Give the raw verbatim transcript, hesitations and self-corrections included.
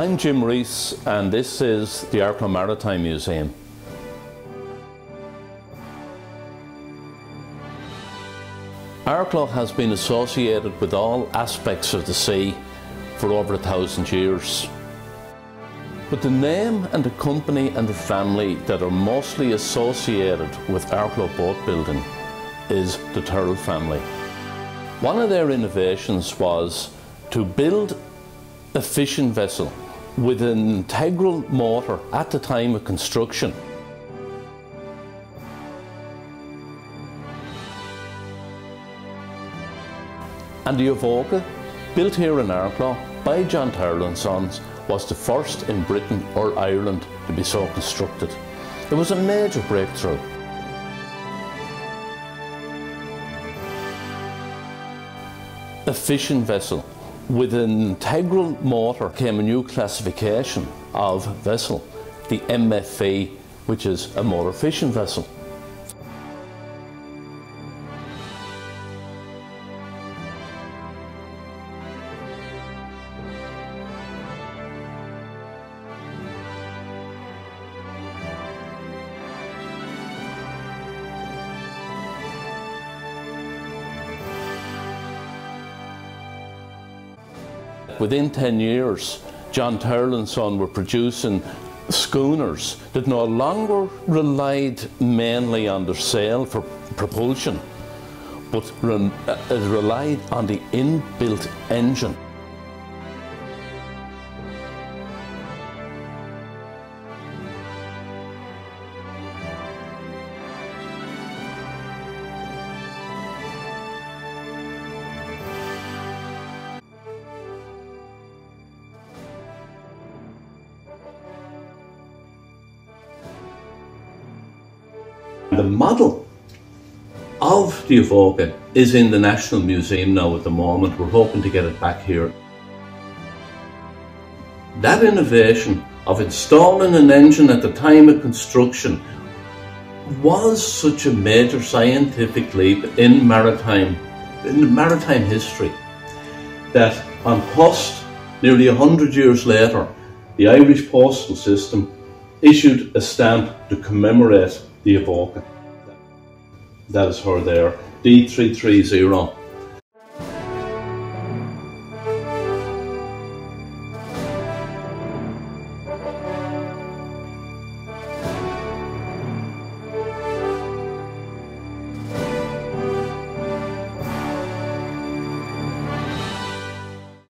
I'm Jim Rees, and this is the Arklow Maritime Museum. Arklow has been associated with all aspects of the sea for over a thousand years. But the name and the company and the family that are mostly associated with Arklow boat building is the Tyrrell family. One of their innovations was to build a fishing vessel with an integral motor at the time of construction. And the Ovoca, built here in Arklow by John Tyrrell and Sons, was the first in Britain or Ireland to be so constructed. It was a major breakthrough. A fishing vessel with an integral motor came a new classification of vessel, the M F V, which is a motor fishing vessel. Within ten years, John Tyrrell and Sons were producing schooners that no longer relied mainly on their sail for propulsion, but re uh, relied on the inbuilt engine. The model of the Ovoca is in the National Museum now at the moment. We're hoping to get it back here. That innovation of installing an engine at the time of construction was such a major scientific leap in maritime, in maritime history that on post, nearly one hundred years later, the Irish postal system issued a stamp to commemorate the Ovoca. That is her there, D three thirty.